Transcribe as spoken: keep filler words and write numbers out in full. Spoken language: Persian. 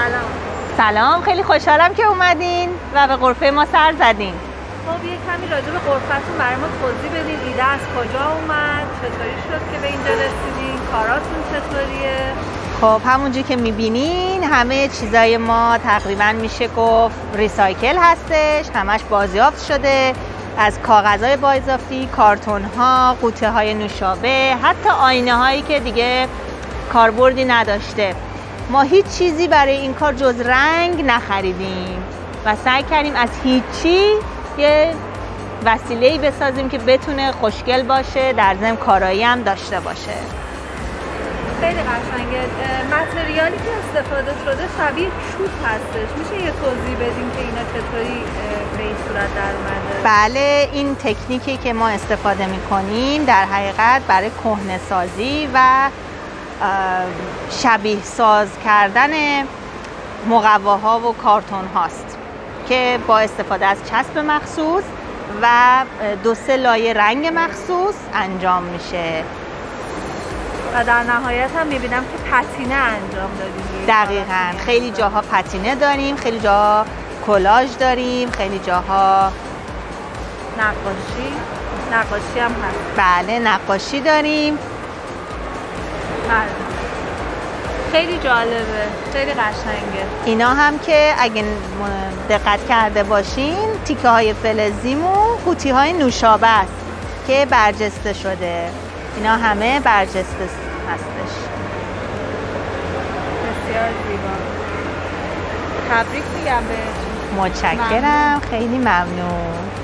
سلام. سلام، خیلی خوشحالم که اومدین و به غرفه ما سر زدین. خب یه کمی راجع به غرفتون برای ما توضیح بدین. ایده از کجا اومد؟ چطوری شد که به اینجا رسیدین؟ کاراتون چطوریه؟ خب همونجوری که میبینین همه چیزای ما تقریبا میشه گفت ریسایکل هستش. همش بازیافت شده از کاغذهای بازیافتی، کارتون‌ها، قوطه‌های نوشابه، حتی آینه هایی که دیگه کاربردی نداشته. ما هیچ چیزی برای این کار جز رنگ نخریدیم و سعی کردیم از هیچی یه وسیله‌ای بسازیم که بتونه خوشگل باشه، در ضمن کارایی هم داشته باشه. خیلی قشنگه. متریالی که استفاده شده شبیه چوب هستش. میشه یه توضیح بدیم که اینا چطوری به این صورت در اومده؟ بله، این تکنیکی که ما استفاده می‌کنیم در حقیقت برای کهنه‌سازی و شبیه ساز کردن مقواها و کارتون هاست که با استفاده از چسب مخصوص و دو سه لایه رنگ مخصوص انجام میشه و در نهایت هم میبینم که پتینه انجام دادیم. دقیقاً، خیلی جاها پتینه داریم، خیلی جاها کلاژ داریم، خیلی جاها نقاشی نقاشی هم هست. بله، نقاشی داریم. خیلی جالبه، خیلی قشنگه. اینا هم که اگه دقت کرده باشین تیکه های فلزیمون قوطی های نوشابه است که برجسته شده. اینا همه برجسته هستش. بسیار زیبا. تبریک میگم بهتون. متشکرم، خیلی ممنون.